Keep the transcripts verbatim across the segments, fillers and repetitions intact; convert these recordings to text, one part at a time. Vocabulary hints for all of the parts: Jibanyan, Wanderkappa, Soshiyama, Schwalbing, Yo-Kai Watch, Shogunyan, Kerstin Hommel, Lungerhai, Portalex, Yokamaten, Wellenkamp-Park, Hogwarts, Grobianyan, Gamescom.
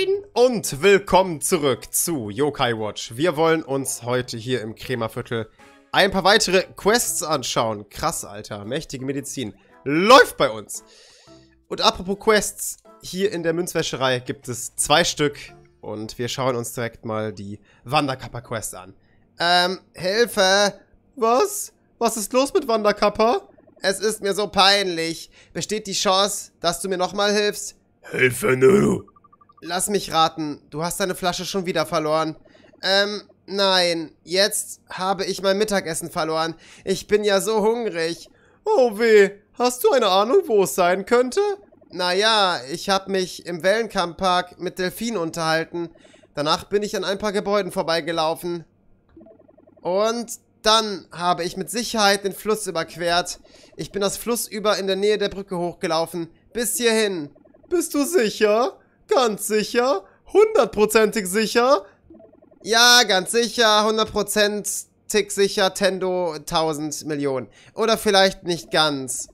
Moin und willkommen zurück zu Yo-Kai Watch. Wir wollen uns heute hier im Krämerviertel ein paar weitere Quests anschauen. Krass, Alter. Mächtige Medizin. Läuft bei uns. Und apropos Quests, hier in der Münzwäscherei gibt es zwei Stück. Und wir schauen uns direkt mal die Wanderkappa-Quest an. Ähm, Hilfe! Was? Was ist los mit Wanderkappa? Es ist mir so peinlich. Besteht die Chance, dass du mir nochmal hilfst? Hilfe, Nuru! Lass mich raten, du hast deine Flasche schon wieder verloren. Ähm, nein, jetzt habe ich mein Mittagessen verloren. Ich bin ja so hungrig. Oh weh, hast du eine Ahnung, wo es sein könnte? Naja, ich habe mich im Wellenkamp-Park mit Delfinen unterhalten. Danach bin ich an ein paar Gebäuden vorbeigelaufen. Und dann habe ich mit Sicherheit den Fluss überquert. Ich bin das Fluss über in der Nähe der Brücke hochgelaufen. Bis hierhin. Bist du sicher? Ganz sicher? Hundertprozentig sicher? Ja, ganz sicher. Hundertprozentig sicher. Tendo, tausend Millionen. Oder vielleicht nicht ganz.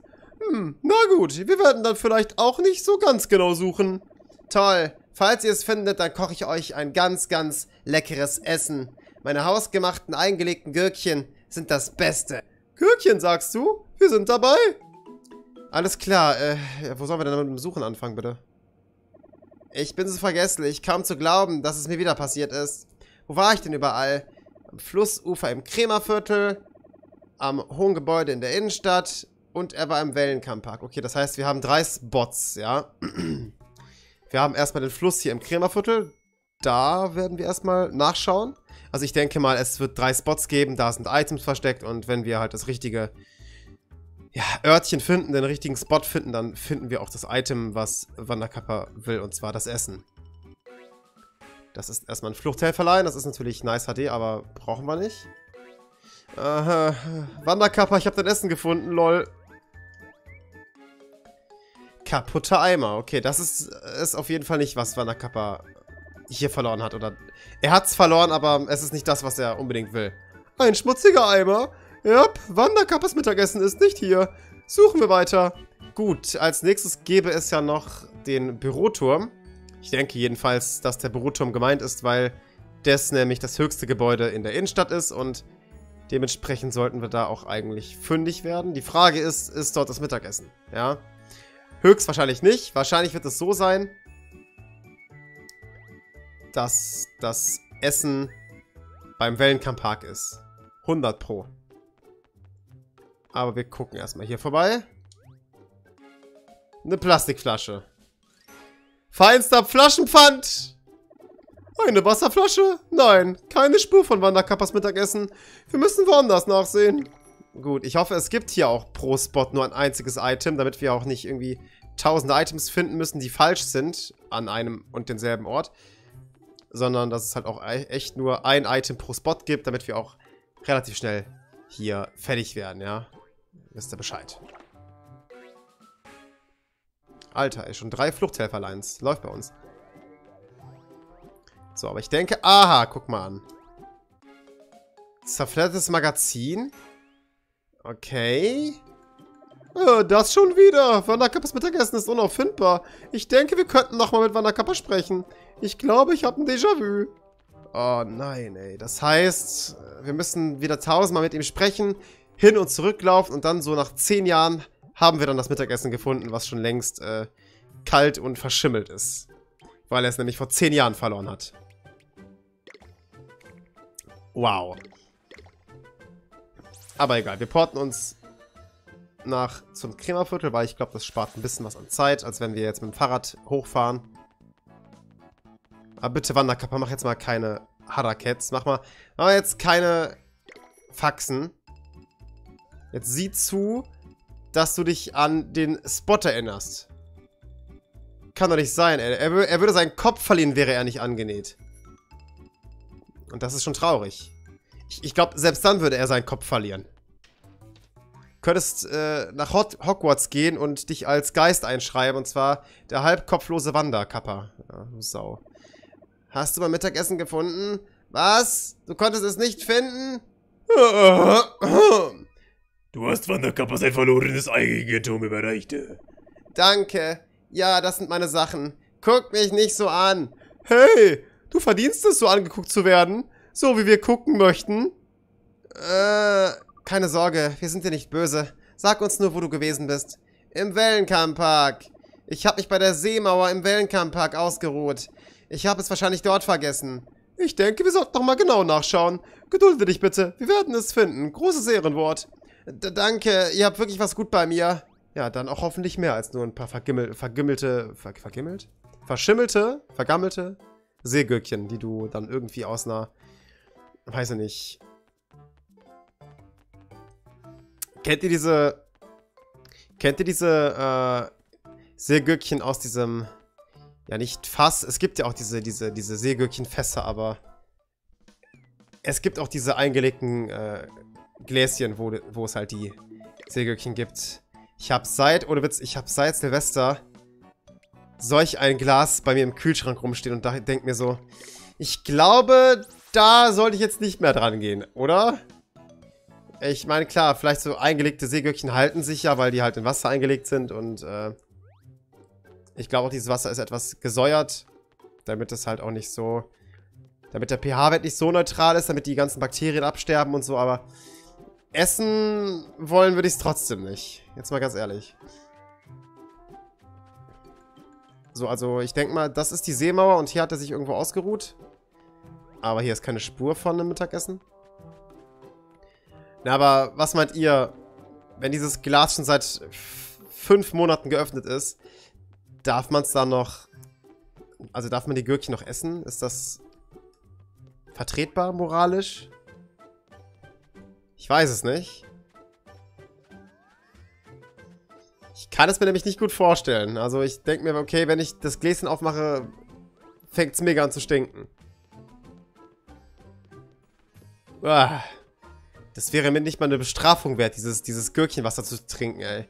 Hm, na gut. Wir werden dann vielleicht auch nicht so ganz genau suchen. Toll. Falls ihr es findet, dann koche ich euch ein ganz, ganz leckeres Essen. Meine hausgemachten, eingelegten Gürkchen sind das Beste. Gürkchen, sagst du? Wir sind dabei. Alles klar. Äh, wo sollen wir denn mit dem Suchen anfangen, bitte? Ich bin so vergesslich, kaum zu glauben, dass es mir wieder passiert ist. Wo war ich denn überall? Am Flussufer im Krämerviertel, am hohen Gebäude in der Innenstadt und er war im Wellenkamp-Park. Okay, das heißt, wir haben drei Spots, ja. Wir haben erstmal den Fluss hier im Krämerviertel. Da werden wir erstmal nachschauen. Also ich denke mal, es wird drei Spots geben, da sind Items versteckt und wenn wir halt das richtige Ja, Örtchen finden, den richtigen Spot finden, dann finden wir auch das Item, was Wanderkappa will, und zwar das Essen. Das ist erstmal ein Fluchthelferlein, das ist natürlich nice H D, aber brauchen wir nicht. Äh, Wanderkappa, ich habe dein Essen gefunden, lol. Kaputter Eimer, okay, das ist, ist auf jeden Fall nicht, was Wanderkappa hier verloren hat, oder... Er hat's verloren, aber es ist nicht das, was er unbedingt will. Ein schmutziger Eimer? Jupp, Wanderkappas Mittagessen ist nicht hier. Suchen wir weiter. Gut, als nächstes gäbe es ja noch den Büroturm. Ich denke jedenfalls, dass der Büroturm gemeint ist, weil das nämlich das höchste Gebäude in der Innenstadt ist und dementsprechend sollten wir da auch eigentlich fündig werden. Die Frage ist, ist dort das Mittagessen? Ja, höchstwahrscheinlich nicht. Wahrscheinlich wird es so sein, dass das Essen beim Wellenkamp-Park ist. hundert pro. Aber wir gucken erstmal hier vorbei. Eine Plastikflasche. Feinster Flaschenpfand. Eine Wasserflasche? Nein, keine Spur von Wanderkappas Mittagessen. Wir müssen woanders nachsehen. Gut, ich hoffe, es gibt hier auch pro Spot nur ein einziges Item, damit wir auch nicht irgendwie tausende Items finden müssen, die falsch sind an einem und denselben Ort. Sondern, dass es halt auch echt nur ein Item pro Spot gibt, damit wir auch relativ schnell hier fertig werden, ja. Wisst ihr Bescheid. Alter, ist schon drei Fluchthelferleins. Läuft bei uns. So, aber ich denke... Aha, guck mal an. Zerfleddertes Magazin. Okay. Oh, das schon wieder. Wanderkappas Mittagessen ist unauffindbar. Ich denke, wir könnten nochmal mit Wanderkappa sprechen. Ich glaube, ich habe ein Déjà-vu. Oh nein, ey. Das heißt, wir müssen wieder tausendmal mit ihm sprechen, hin und zurücklaufen und dann so nach zehn Jahren haben wir dann das Mittagessen gefunden, was schon längst äh, kalt und verschimmelt ist. Weil er es nämlich vor zehn Jahren verloren hat. Wow. Aber egal, wir porten uns nach zum Krämerviertel, weil ich glaube, das spart ein bisschen was an Zeit, als wenn wir jetzt mit dem Fahrrad hochfahren. Aber bitte, Wanderkappa, mach jetzt mal keine Harakets. Mach mal mach jetzt keine Faxen. Jetzt sieh zu, dass du dich an den Spot erinnerst. Kann doch nicht sein. Er, er, er würde seinen Kopf verlieren, wäre er nicht angenäht. Und das ist schon traurig. Ich, ich glaube, selbst dann würde er seinen Kopf verlieren. Du könntest äh, nach Hot Hogwarts gehen und dich als Geist einschreiben. Und zwar der halbkopflose Wanderkappa. Ja, Sau. Hast du mal Mittagessen gefunden? Was? Du konntest es nicht finden? Du hast Wanderkappa sein verlorenes Eigentum überreicht. Danke. Ja, das sind meine Sachen. Guck mich nicht so an. Hey, du verdienst es, so angeguckt zu werden. So wie wir gucken möchten. Äh, keine Sorge, wir sind dir nicht böse. Sag uns nur, wo du gewesen bist. Im Wellenkamp-Park. Ich habe mich bei der Seemauer im Wellenkamp-Park ausgeruht. Ich habe es wahrscheinlich dort vergessen. Ich denke, wir sollten nochmal genau nachschauen. Gedulde dich bitte, wir werden es finden. Großes Ehrenwort. D danke, ihr habt wirklich was gut bei mir. Ja, dann auch hoffentlich mehr als nur ein paar vergimmel vergimmelte... Ver vergimmelt? Verschimmelte, vergammelte Seegürkchen, die du dann irgendwie aus einer... Weiß ich nicht... Kennt ihr diese... Kennt ihr diese... Äh, Seegürkchen aus diesem... Ja, nicht Fass. Es gibt ja auch diese, diese, diese Seegürkchenfässer, aber... Es gibt auch diese eingelegten äh, Gläschen, wo, wo es halt die Seegürkchen gibt. Ich habe seit, ohne Witz, ich habe seit Silvester solch ein Glas bei mir im Kühlschrank rumstehen und da denke mir so, ich glaube, da sollte ich jetzt nicht mehr dran gehen, oder? Ich meine, klar, vielleicht so eingelegte Seegürkchen halten sich ja, weil die halt in Wasser eingelegt sind und äh, ich glaube auch, dieses Wasser ist etwas gesäuert, damit es halt auch nicht so, damit der pH-Wert nicht so neutral ist, damit die ganzen Bakterien absterben und so, aber essen wollen würde ich es trotzdem nicht. Jetzt mal ganz ehrlich. So, also ich denke mal, das ist die Seemauer und hier hat er sich irgendwo ausgeruht. Aber hier ist keine Spur von einem Mittagessen. Na, aber was meint ihr, wenn dieses Glas schon seit fünf Monaten geöffnet ist, darf man es dann noch... Also darf man die Gürkchen noch essen? Ist das vertretbar moralisch? Ich weiß es nicht. Ich kann es mir nämlich nicht gut vorstellen. Also ich denke mir, okay, wenn ich das Gläschen aufmache, fängt es mega an zu stinken. Uah. Das wäre mir nicht mal eine Bestrafung wert, dieses, dieses Gürkchenwasser zu trinken, ey.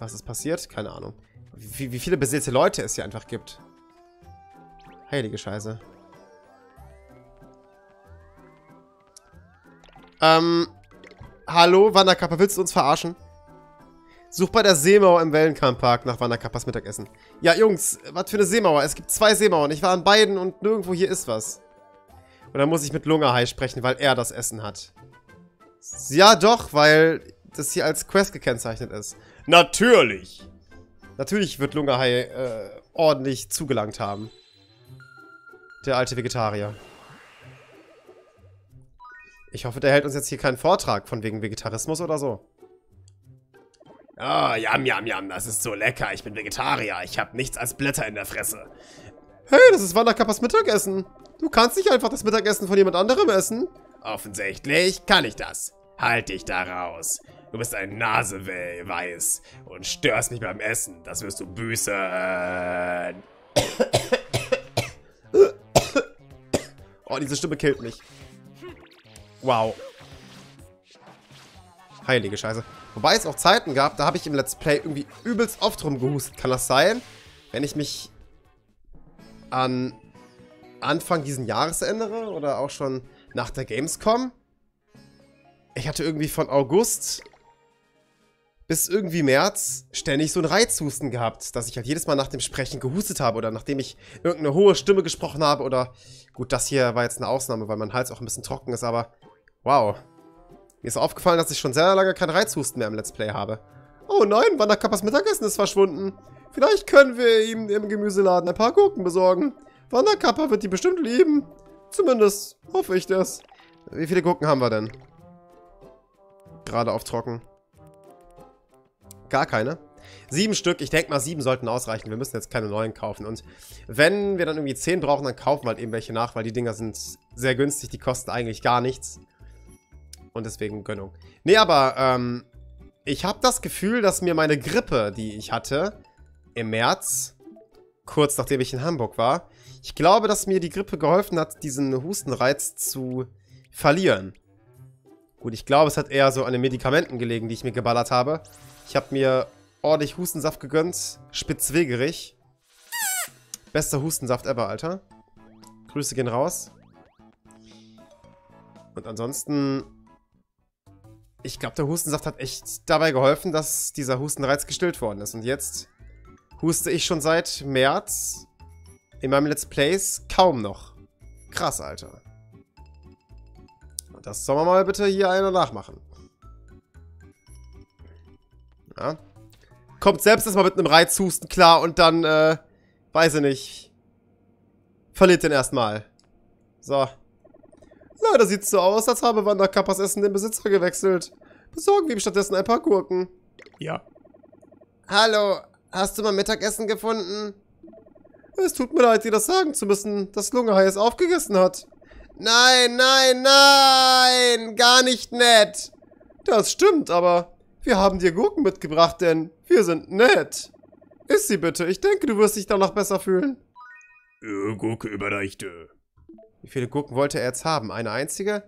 Was ist passiert? Keine Ahnung. Wie, wie viele beseelte Leute es hier einfach gibt. Heilige Scheiße. Ähm, hallo, Wanderkappa, willst du uns verarschen? Such bei der Seemauer im Wellenkamp-Park nach Wanderkappas Mittagessen. Ja, Jungs, was für eine Seemauer? Es gibt zwei Seemauern. Ich war an beiden und nirgendwo hier ist was. Und dann muss ich mit Lungerhai sprechen, weil er das Essen hat. Ja, doch, weil das hier als Quest gekennzeichnet ist. Natürlich! Natürlich wird Lungerhai äh, ordentlich zugelangt haben. Der alte Vegetarier. Ich hoffe, der hält uns jetzt hier keinen Vortrag von wegen Vegetarismus oder so. Ah, oh, jam, jam, jam, das ist so lecker. Ich bin Vegetarier. Ich habe nichts als Blätter in der Fresse. Hey, das ist Wanderkappas Mittagessen. Du kannst nicht einfach das Mittagessen von jemand anderem essen. Offensichtlich kann ich das. Halt dich da raus. Du bist ein Naseweiß und störst mich beim Essen. Das wirst du büßen. Oh, diese Stimme killt mich. Wow. Heilige Scheiße. Wobei es auch Zeiten gab, da habe ich im Let's Play irgendwie übelst oft rumgehustet. Kann das sein? Wenn ich mich an Anfang diesen Jahres erinnere? Oder auch schon nach der Gamescom? Ich hatte irgendwie von August bis irgendwie März ständig so einen Reizhusten gehabt, dass ich halt jedes Mal nach dem Sprechen gehustet habe oder nachdem ich irgendeine hohe Stimme gesprochen habe oder... Gut, das hier war jetzt eine Ausnahme, weil mein Hals auch ein bisschen trocken ist, aber... Wow. Mir ist aufgefallen, dass ich schon sehr lange keinen Reizhusten mehr im Let's Play habe. Oh nein, Wanderkappas Mittagessen ist verschwunden. Vielleicht können wir ihm im Gemüseladen ein paar Gurken besorgen. Wanderkappa wird die bestimmt lieben. Zumindest hoffe ich das. Wie viele Gurken haben wir denn? Gerade auf trocken. Gar keine. Sieben Stück. Ich denke mal, sieben sollten ausreichen. Wir müssen jetzt keine neuen kaufen. Und wenn wir dann irgendwie zehn brauchen, dann kaufen wir halt eben welche nach, weil die Dinger sind sehr günstig. Die kosten eigentlich gar nichts. Und deswegen Gönnung. Nee, aber ähm, ich habe das Gefühl, dass mir meine Grippe, die ich hatte, im März, kurz nachdem ich in Hamburg war, ich glaube, dass mir die Grippe geholfen hat, diesen Hustenreiz zu verlieren. Gut, ich glaube, es hat eher so an den Medikamenten gelegen, die ich mir geballert habe. Ich habe mir ordentlich Hustensaft gegönnt. Spitzwegerig. Bester Hustensaft ever, Alter. Grüße gehen raus. Und ansonsten... Ich glaube, der Hustensaft hat echt dabei geholfen, dass dieser Hustenreiz gestillt worden ist. Und jetzt huste ich schon seit März in meinem Let's Plays kaum noch. Krass, Alter. Das soll man mal bitte hier einer nachmachen. Ja. Kommt selbst erstmal mit einem Reizhusten klar und dann, äh, weiß ich nicht. Verliert den erstmal. So. Leider sieht es so aus, als habe Wanderkappas Essen den Besitzer gewechselt. Besorgen wir ihm stattdessen ein paar Gurken. Ja. Hallo, hast du mal Mittagessen gefunden? Es tut mir leid, dir das sagen zu müssen, dass Lungerhai es aufgegessen hat. Nein, nein, nein! Gar nicht nett! Das stimmt, aber wir haben dir Gurken mitgebracht, denn wir sind nett. Iss sie bitte, ich denke, du wirst dich danach besser fühlen. Äh, Gurke überreichte. Wie viele Gurken wollte er jetzt haben? Eine einzige?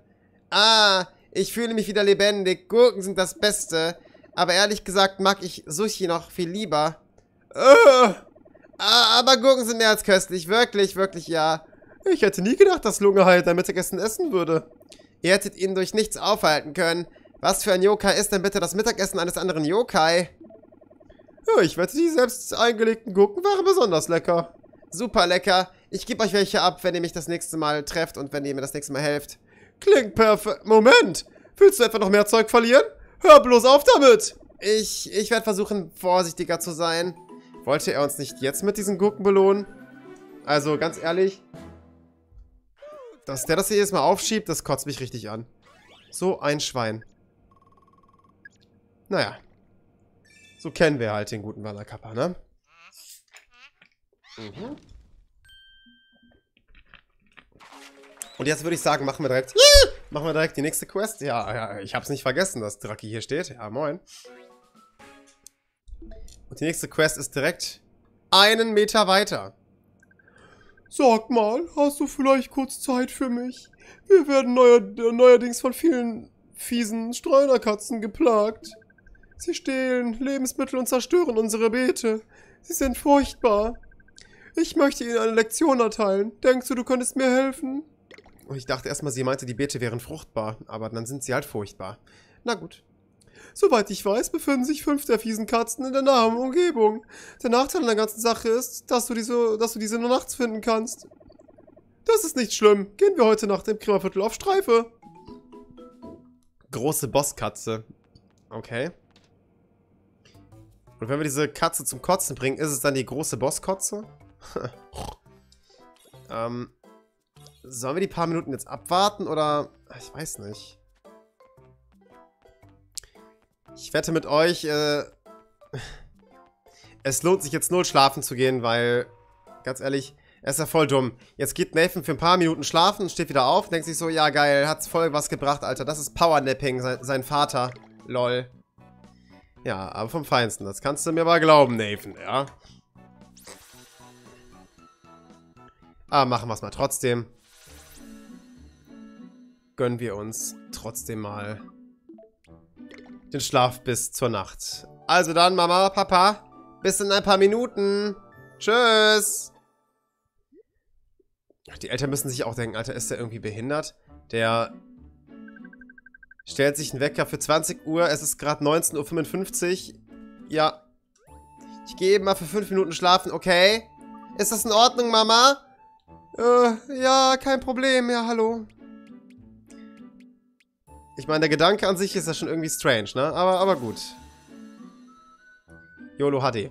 Ah, ich fühle mich wieder lebendig. Gurken sind das Beste. Aber ehrlich gesagt mag ich Sushi noch viel lieber. Äh, aber Gurken sind mehr als köstlich. Wirklich, wirklich, ja. Ich hätte nie gedacht, dass Lungerhai dein Mittagessen essen würde. Ihr hättet ihn durch nichts aufhalten können. Was für ein Yokai ist denn bitte das Mittagessen eines anderen Yokai? Ja, ich wette, die selbst eingelegten Gurken waren besonders lecker. Super lecker. Ich gebe euch welche ab, wenn ihr mich das nächste Mal trefft und wenn ihr mir das nächste Mal helft. Klingt perfekt. Moment! Willst du etwa noch mehr Zeug verlieren? Hör bloß auf damit! Ich, ich werde versuchen, vorsichtiger zu sein. Wollte er uns nicht jetzt mit diesen Gurken belohnen? Also, ganz ehrlich... Dass der das hier jetzt mal aufschiebt, das kotzt mich richtig an. So ein Schwein. Naja. So kennen wir halt den guten Wanderkappa, ne? Mhm. Und jetzt würde ich sagen, machen wir direkt... Yeah! Machen wir direkt die nächste Quest. Ja, ja, ich hab's nicht vergessen, dass Draki hier steht. Ja, moin. Und die nächste Quest ist direkt einen Meter weiter. Sag mal, hast du vielleicht kurz Zeit für mich? Wir werden neuer, neuerdings von vielen fiesen Streunerkatzen geplagt. Sie stehlen Lebensmittel und zerstören unsere Beete. Sie sind furchtbar. Ich möchte ihnen eine Lektion erteilen. Denkst du, du könntest mir helfen? Und ich dachte erstmal, sie meinte, die Beete wären fruchtbar, aber dann sind sie halt furchtbar. Na gut. Soweit ich weiß, befinden sich fünf der fiesen Katzen in der nahen Umgebung. Der Nachteil an der ganzen Sache ist, dass du diese, dass du diese nur nachts finden kannst. Das ist nicht schlimm. Gehen wir heute Nacht im Krämerviertel auf Streife. Große Bosskatze. Okay. Und wenn wir diese Katze zum Kotzen bringen, ist es dann die große Bosskotze? ähm, sollen wir die paar Minuten jetzt abwarten oder... Ich weiß nicht. Ich wette mit euch, äh, es lohnt sich jetzt null schlafen zu gehen, weil, ganz ehrlich, er ist ja voll dumm. Jetzt geht Nathan für ein paar Minuten schlafen, steht wieder auf, denkt sich so, ja geil, hat's voll was gebracht, Alter. Das ist Powernapping, sein, sein Vater. Lol. Ja, aber vom Feinsten, das kannst du mir mal glauben, Nathan, ja. Aber machen wir es mal trotzdem. Gönnen wir uns trotzdem mal den Schlaf bis zur Nacht. Also dann, Mama, Papa, bis in ein paar Minuten. Tschüss. Die Eltern müssen sich auch denken, Alter, ist der irgendwie behindert? Der stellt sich einen Wecker für zwanzig Uhr. Es ist gerade neunzehn Uhr fünfundfünfzig. Ja. Ich gehe eben mal für fünf Minuten schlafen, okay? Ist das in Ordnung, Mama? Äh, ja, kein Problem. Ja, hallo. Ich meine, der Gedanke an sich ist ja schon irgendwie strange, ne? Aber, aber gut. YOLO H D.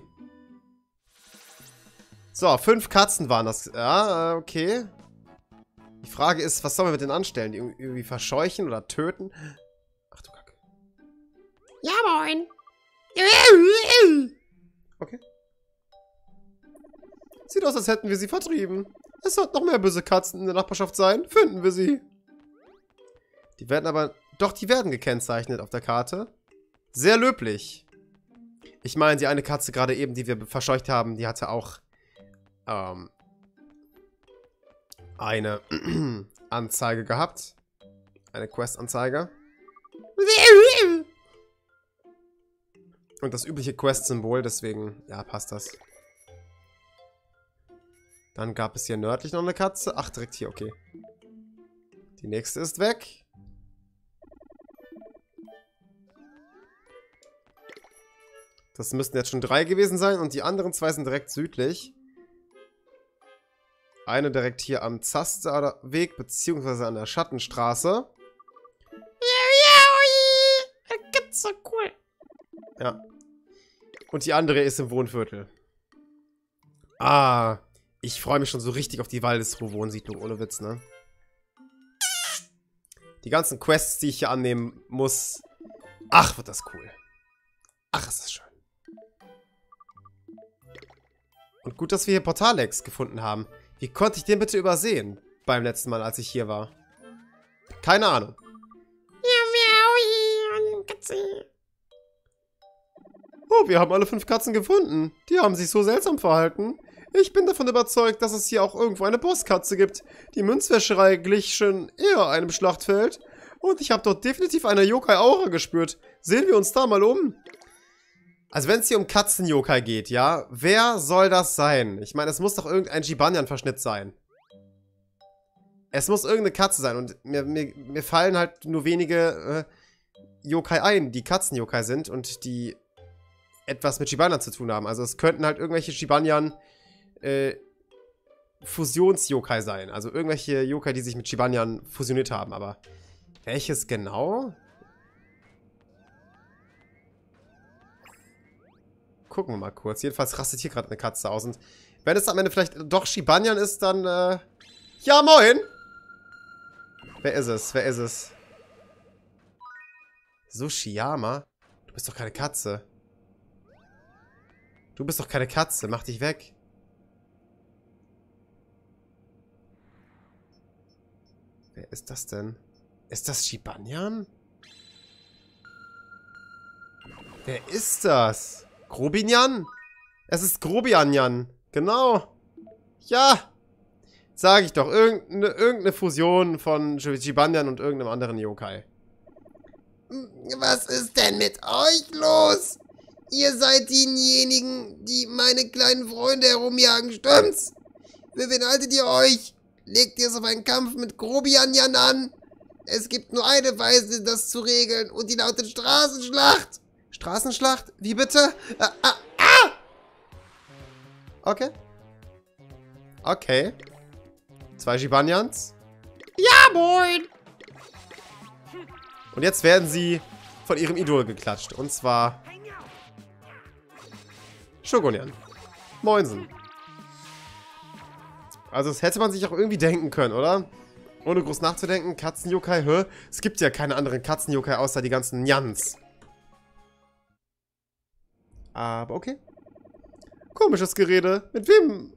So, fünf Katzen waren das. Ja, okay. Die Frage ist, was soll man mit denen anstellen? Die irgendwie verscheuchen oder töten? Ach du Kacke. Ja, moin. Okay. Sieht aus, als hätten wir sie vertrieben. Es sollten noch mehr böse Katzen in der Nachbarschaft sein. Finden wir sie. Die werden aber... Doch, die werden gekennzeichnet auf der Karte. Sehr löblich. Ich meine, die eine Katze gerade eben, die wir verscheucht haben, die hatte auch ähm, eine Anzeige gehabt. Eine Quest-Anzeige. Und das übliche Quest-Symbol, deswegen, ja, passt das. Dann gab es hier nördlich noch eine Katze. Ach, direkt hier, okay. Die nächste ist weg. Das müssten jetzt schon drei gewesen sein und die anderen zwei sind direkt südlich. Eine direkt hier am Zaster Weg beziehungsweise an der Schattenstraße. So cool. Ja. Und die andere ist im Wohnviertel. Ah, ich freue mich schon so richtig auf die Waldesruhe-Wohnsiedlung, ohne Witz, ne? Die ganzen Quests, die ich hier annehmen muss. Ach, wird das cool. Ach, ist das schön. Und gut, dass wir hier Portalex gefunden haben. Wie konnte ich den bitte übersehen beim letzten Mal, als ich hier war? Keine Ahnung. Oh, wir haben alle fünf Katzen gefunden. Die haben sich so seltsam verhalten. Ich bin davon überzeugt, dass es hier auch irgendwo eine Bosskatze gibt. Die Münzwäscherei glich schon eher einem Schlachtfeld. Und ich habe dort definitiv eine Yokai-Aura gespürt. Sehen wir uns da mal um. Also wenn es hier um Katzen-Yokai geht, ja? Wer soll das sein? Ich meine, es muss doch irgendein Jibanyan-Verschnitt sein. Es muss irgendeine Katze sein. Und mir, mir, mir fallen halt nur wenige... Äh, Yokai ein, die Katzen-Yokai sind und die etwas mit Jibanyan zu tun haben. Also es könnten halt irgendwelche Jibanyan äh, Fusions-Yokai sein. Also irgendwelche Yokai, die sich mit Jibanyan fusioniert haben. Aber welches genau? Gucken wir mal kurz. Jedenfalls rastet hier gerade eine Katze aus. Und wenn es am Ende vielleicht doch Jibanyan ist, dann... Äh ja, moin! Wer ist es? Wer ist es? Soshiyama? Du bist doch keine Katze. Du bist doch keine Katze. Mach dich weg. Wer ist das denn? Ist das Jibanyan? Wer ist das? Grobianyan? Es ist Grobianyan. Genau. Ja. Sag ich doch. Irgendeine, irgendeine Fusion von Jibanyan und irgendeinem anderen Yokai. Was ist denn mit euch los? Ihr seid diejenigen, die meine kleinen Freunde herumjagen, stimmt's? Für wen haltet ihr euch? Legt ihr es auf einen Kampf mit Grobianyan an? Es gibt nur eine Weise, das zu regeln, und die lautet Straßenschlacht. Straßenschlacht? Wie bitte? Ah, ah, ah! Okay. Okay. Zwei Jibanyans? Ja, moin! Und jetzt werden sie von ihrem Idol geklatscht. Und zwar... Shogunyan. Moinsen. Also das hätte man sich auch irgendwie denken können, oder? Ohne groß nachzudenken. Katzen-Yokai, hä? Es gibt ja keine anderen Katzen-Yokai außer die ganzen Nyans. Aber okay. Komisches Gerede. Mit wem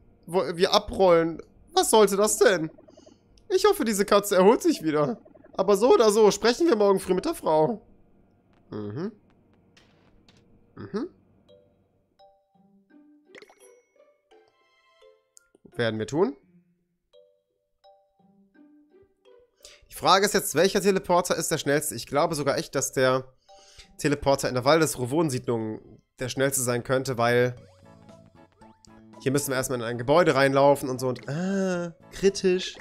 wir abrollen? Was sollte das denn? Ich hoffe, diese Katze erholt sich wieder. Aber so oder so, sprechen wir morgen früh mit der Frau. Mhm. Mhm. Werden wir tun. Die Frage ist jetzt, welcher Teleporter ist der schnellste? Ich glaube sogar echt, dass der Teleporter in der Waldesruhe-Wohnsiedlung der schnellste sein könnte, weil... Hier müssen wir erstmal in ein Gebäude reinlaufen und so und... Ah, kritisch...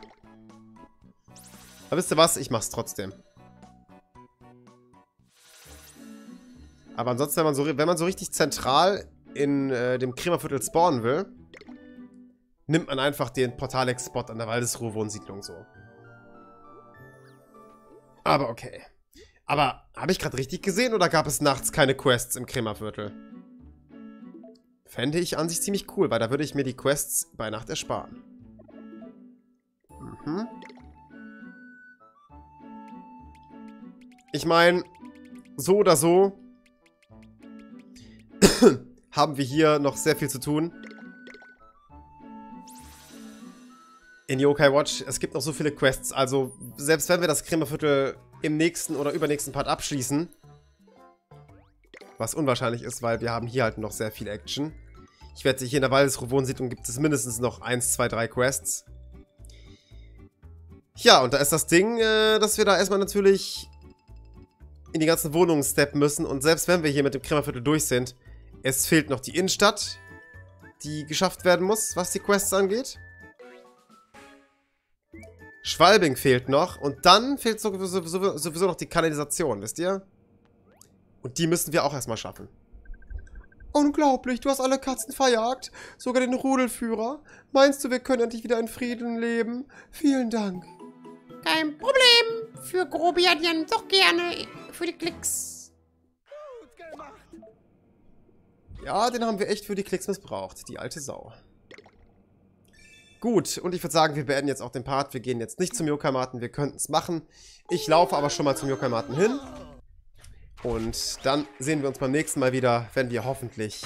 Aber wisst ihr was? Ich mach's trotzdem. Aber ansonsten, wenn man so, wenn man so richtig zentral in äh, dem Kremerviertel spawnen will, nimmt man einfach den Portalex-Spot an der Waldesruhe-Wohnsiedlung so. Aber okay. Aber habe ich gerade richtig gesehen oder gab es nachts keine Quests im Kremerviertel? Fände ich an sich ziemlich cool, weil da würde ich mir die Quests bei Nacht ersparen. Mhm. Ich meine, so oder so haben wir hier noch sehr viel zu tun. In Yo-Kai Watch, es gibt noch so viele Quests. Also, selbst wenn wir das Kremerviertel im nächsten oder übernächsten Part abschließen, was unwahrscheinlich ist, weil wir haben hier halt noch sehr viel Action. Ich wette, hier in der Waldesruhe-Wohnsiedlung gibt es mindestens noch eins, zwei, drei Quests. Ja, und da ist das Ding, dass wir da erstmal natürlich... in die ganzen Wohnungen steppen müssen. Und selbst wenn wir hier mit dem Kremerviertel durch sind, es fehlt noch die Innenstadt, die geschafft werden muss, was die Quests angeht. Schwalbing fehlt noch. Und dann fehlt sowieso, sowieso noch die Kanalisation, wisst ihr? Und die müssen wir auch erstmal schaffen. Unglaublich, du hast alle Katzen verjagt, sogar den Rudelführer. Meinst du, wir können endlich wieder in Frieden leben? Vielen Dank. Kein Problem. Für Grobianyan doch gerne. Für die Klicks. Gut gemacht. Ja, den haben wir echt für die Klicks missbraucht. Die alte Sau. Gut, und ich würde sagen, wir beenden jetzt auch den Part. Wir gehen jetzt nicht zum Yokamaten, wir könnten es machen. Ich laufe aber schon mal zum Yokamaten hin. Und dann sehen wir uns beim nächsten Mal wieder, wenn wir hoffentlich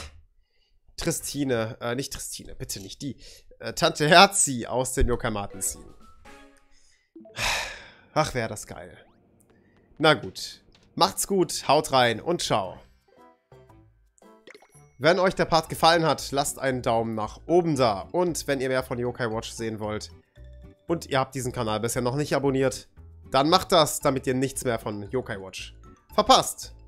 Tristine, äh, nicht Tristine, bitte nicht die, äh, Tante Herzi aus dem Yokamaten ziehen. Ach, wäre das geil. Na gut, macht's gut, haut rein und ciao. Wenn euch der Part gefallen hat, lasst einen Daumen nach oben da. Und wenn ihr mehr von Yo-Kai Watch sehen wollt und ihr habt diesen Kanal bisher noch nicht abonniert, dann macht das, damit ihr nichts mehr von Yo-Kai Watch verpasst.